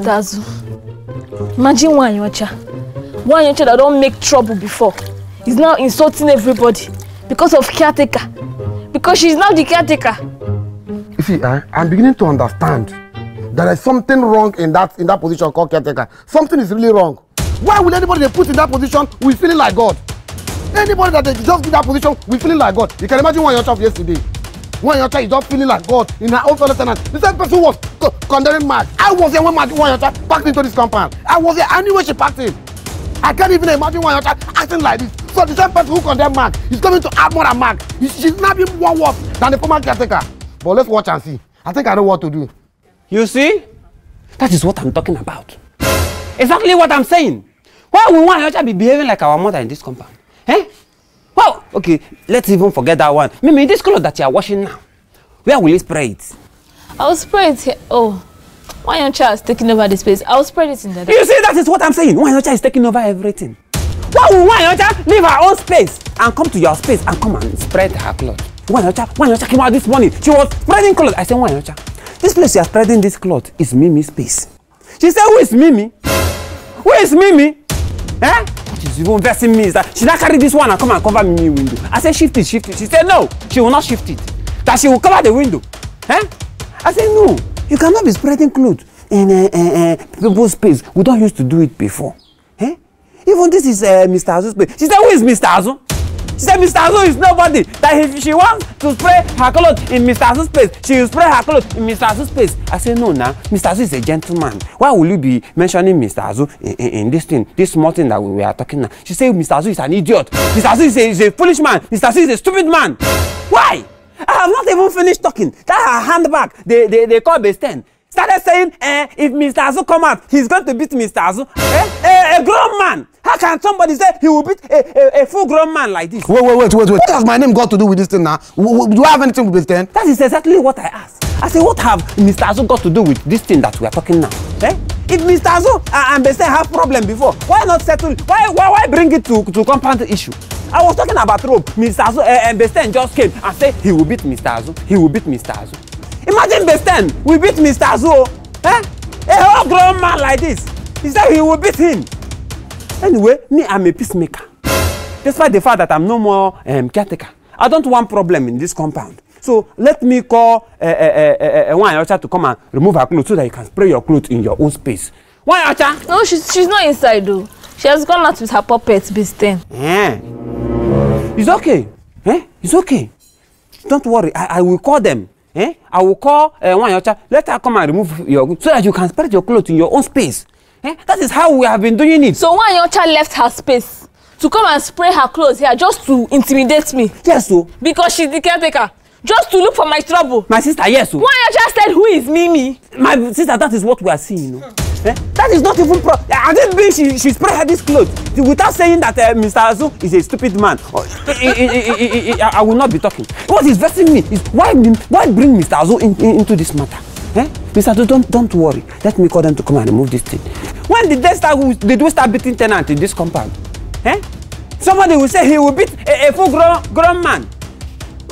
Dazu. Imagine one Anyocha that don't make trouble before. He's now insulting everybody because of caretaker. Because she's now the caretaker. You see, I'm beginning to understand. There is something wrong in that position called caretaker. Something is really wrong. Why would anybody they put in that position will feel like God? Anybody that they just give that position will feel like God. You can imagine one Anyocha of yesterday. One Anyocha is just feeling like God in her own fellow tenants. The same person was condemning Mark. I was there when one Anyocha packed into this compound. I was there anyway she packed in. I can't even imagine one Anyocha acting like this. So the same person who condemned Mark is coming to add more than Mark. She's not even one worse than the former caretaker. But let's watch and see. I think I know what to do. You see? That is what I'm talking about. Exactly what I'm saying. Why would one Anyocha be behaving like our mother in this compound? Eh? Well, okay, let's even forget that one. Mimi, this clothes that you are washing now, where will you spray it? I'll spray it here. Oh, one Anyocha is taking over the space. I'll spray it in the... You see, that is what I'm saying. One Anyocha is taking over everything. Why would one Anyocha leave her own space and come to your space and come and spread her clothes? One Anyocha came out this morning. She was spreading clothes. I said, one Anyocha, this place you are spreading this cloth is Mimi's space. She said, who is Mimi? Who is Mimi? Eh? She's even versing me. She not carry this one and come and cover Mimi window. I said, shift it. She said, no, she will not shift it. That she will cover the window. Eh? I said, no, you cannot be spreading clothes in people's space. We don't used to do it before. Eh? Even this is Mr. Azu's space. She said, who is Mr. Azu? She said, Mr. Azu is nobody. That if she wants to spray her clothes in Mr. Azu's space, she will spray her clothes in Mr. Azu's space. I said, no, nah. Mr. Azu is a gentleman. Why will you be mentioning Mr. Azu in this thing, this small thing that we are talking now? She said, Mr. Azu is an idiot. Mr. Azu is a foolish man. Mr. Azu is a stupid man. Why? I have not even finished talking. That her handbag, they call base 10. Started saying, if Mr. Azu come out, he's going to beat Mr. Azu. A grown man. How can somebody say he will beat a full-grown man like this? Wait. What has my name got to do with this thing now? Do I have anything with this thing? That is exactly what I asked. I said, what have Mr. Azu got to do with this thing that we are talking now? Eh? If Mr. Azu and Besen have problem before, why not settle? Why bring it to compound issue? I was talking about rope. Mr. Azu and Besen just came and said, he will beat Mr. Azu. He will beat Mr. Azu. Imagine Besten, we beat Mr. Azu, eh? A whole grown man like this. He said he will beat him. Anyway, me, I'm a peacemaker. Despite the fact that I'm no more caretaker, I don't want problem in this compound. So let me call one Anyocha to come and remove her clothes so that you can spray your clothes in your own space. One Anyocha? No, she's not inside though. She has gone out with her puppets, Besten. Yeah. It's okay. Eh? It's okay. Don't worry, I will call them. Eh? I will call one Anyocha, let her come and remove your goods so that you can spread your clothes in your own space. Eh? That is how we have been doing it. So one Anyocha left her space to come and spray her clothes here just to intimidate me. Yes, so. Because she's the caretaker. Just to look for my trouble. My sister, yes, so. One Anyocha said, who is Mimi? My sister, that is what we are seeing. You know? Eh? That is not even pro. I didn't mean she sprayed her this clothes without saying that Mr. Azu is a stupid man. I will not be talking. What is vexing me is why bring Mr. Azu into this matter? Eh? Mr. Azu, don't worry. Let me call them to come and remove this thing. When did they start beating tenants in this compound? Eh? Somebody will say he will beat a full grown man.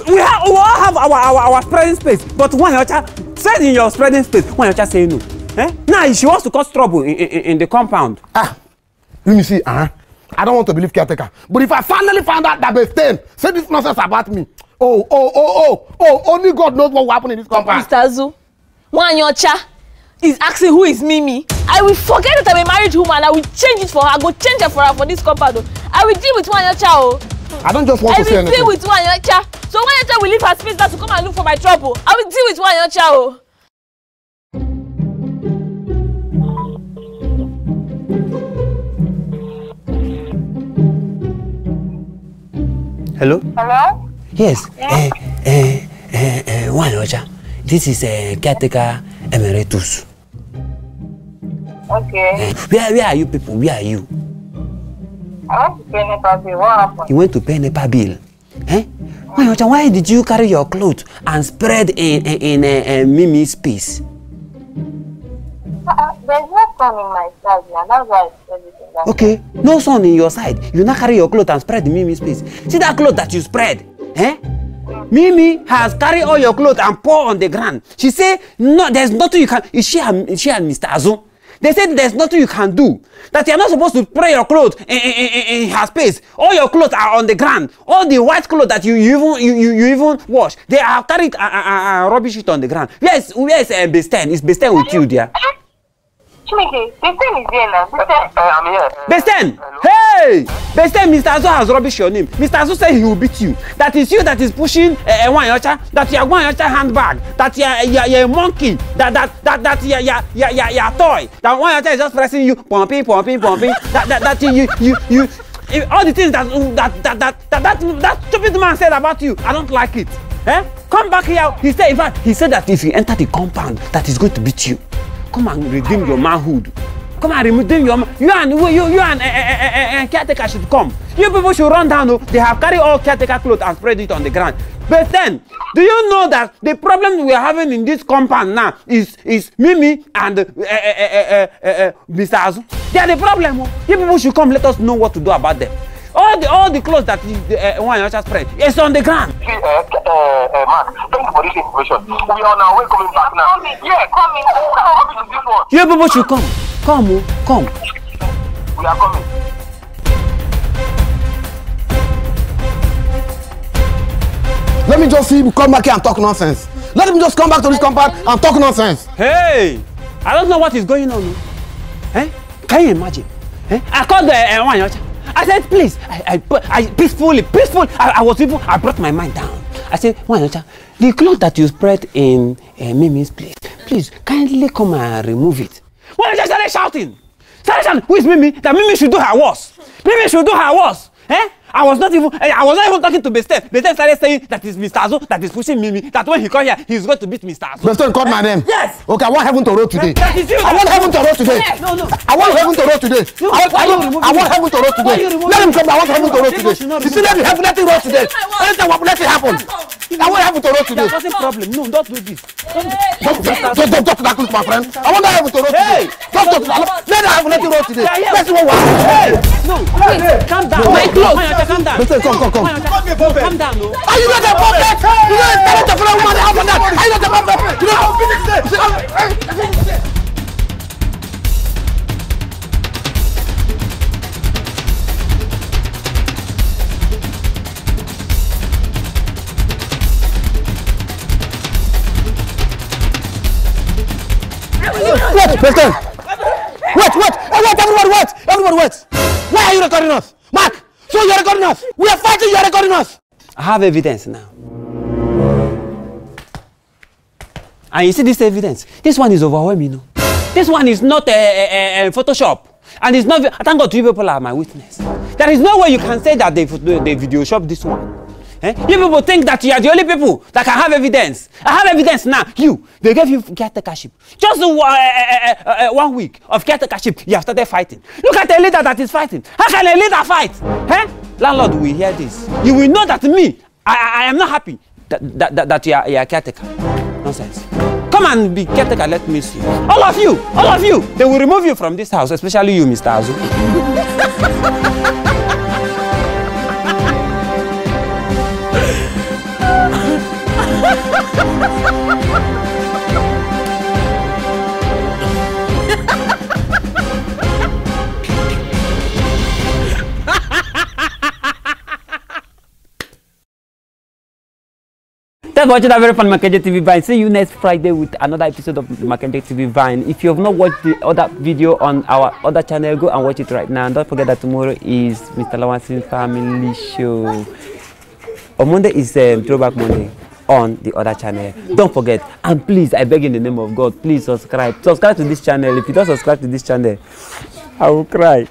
We all have our spreading space, but one Anyocha said in your spreading space, one Anyocha say no. Eh? Now she wants to cause trouble in the compound. Ah, let me see. I don't want to believe caretaker. But if I finally found out that Besten said this nonsense about me, only God knows what will happen in this compound. Mr. Azu, one Anyocha is asking who is Mimi. I will forget that I'm a married woman. I will change it for her. I will change it for her for this compound. I will deal with one Anyocha. I don't just want to say anything. I will deal with one Anyocha. So one Anyocha will leave her space now to come and look for my trouble. I will deal with one Anyocha. Hello? Hello? Yes. Yeah. One Anyocha. This is caretaker emeritus. Okay. Where are you people? Where are you? I want to pay NEPA bill. What happened? You went to pay NEPA bill? Eh? One Anyocha, why did you carry your clothes and spread in Mimi's space? There's no sun in my side now. That's why I said it. Okay, no sun in your side. You now carry your clothes and spread the Mimi's place. See that cloth that you spread? Eh? Mimi has carried all your clothes and poured on the ground. She said, no, there's nothing you can. She and Mr. Azu. They said there's nothing you can do. That you're not supposed to pray your clothes in her space. All your clothes are on the ground. All the white clothes that you even wash, they are carried rubbish it on the ground. Where is Besten? Is Besten with you, dear? Chimiki, Besten is here now. I'm here. Besten! Hey! Besten, Mr. Azu has rubbish your name. Mr. Azu said he will beat you. That is you that is pushing Wanyocha, that you are Wanyocha handbag, that you are a monkey, that you are toy, that Wanyocha is just pressing you, pumping, that you. All the things that stupid man said about you, I don't like it. Eh? Come back here. He said, in fact, he said that if you enter the compound, that he's going to beat you. Come and redeem your manhood. Come and redeem your manhood. You and caretaker should come. You people should run down. They have carried all caretaker clothes and spread it on the ground. But then, do you know that the problem we are having in this compound now is Mimi and Mr. Azu? They are the problem. You people should come. Let us know what to do about them. All the clothes that Wanyocha spread, it's on the ground. See, Mark, thank you for this information. We are on our way coming back now. Coming. Coming to this one. You people should come. Come. We are coming. Let me just see him come back here and talk nonsense. Let him just come back to this compound and talk nonsense. Hey, I don't know what is going on. Eh? Can you imagine? Eh? I called the Wanyocha. I said, please, I peacefully, I was even, I brought my mind down. I said, Wanyocha, the cloth that you spread in Mimi's place, please, kindly come and remove it. Wanyocha started shouting. Who is Mimi? That Mimi should do her worst. Mimi should do her worst. Eh? I was not even talking to Besten. Besten started saying that it's Mr. Azu that is pushing Mimi, that when he comes here, he's going to beat Mr. Azu. Besten called my name. Yes. Okay, I want heaven to roll today. I want heaven to roll today. No. I want heaven to roll today. I want heaven to roll today. Let him come. I want heaven to roll today. You see, let him roll today. Let it happen. I want heaven to roll today. That's a problem. No, don't do this. Don't talk to my friend. I want heaven to roll today. Don't talk to that. Let it roll today. That's what we want. Hey. No. Calm down. My clothes. Calm down. Come. Calm down. Are you not a puppet? You know it's better to follow a woman out of that. Are you not a puppet? You know, finish this. Wait, everyone wait. Why are you recording us? Mark! So you're recording us! We are fighting, you're recording us! I have evidence now. And you see this evidence? This one is overwhelming. No? This one is not a Photoshop. And it's not... Thank God, you people are my witness. There is no way you can say that they video shop this one. Eh? You people think that you are the only people that can have evidence. I have evidence now. They gave you caretakership. Just 1 week of caretakership, you have started fighting. Look at a leader that is fighting. How can a leader fight? Eh? Landlord will hear this. You will know that me, I am not happy that you are a caretaker. Nonsense. Come and be caretaker, let me see. All of you, they will remove you from this house, especially you, Mr. Azu. Thanks for watching that very fun Mark Angel TV Vine. See you next Friday with another episode of Mark Angel TV Vine. If you have not watched the other video on our other channel, go and watch it right now. And don't forget that tomorrow is Mr. Lawan's Family Show. On Monday is Throwback Monday on the other channel. Don't forget. And please, I beg in the name of God, please subscribe. Subscribe to this channel. If you don't subscribe to this channel, I will cry.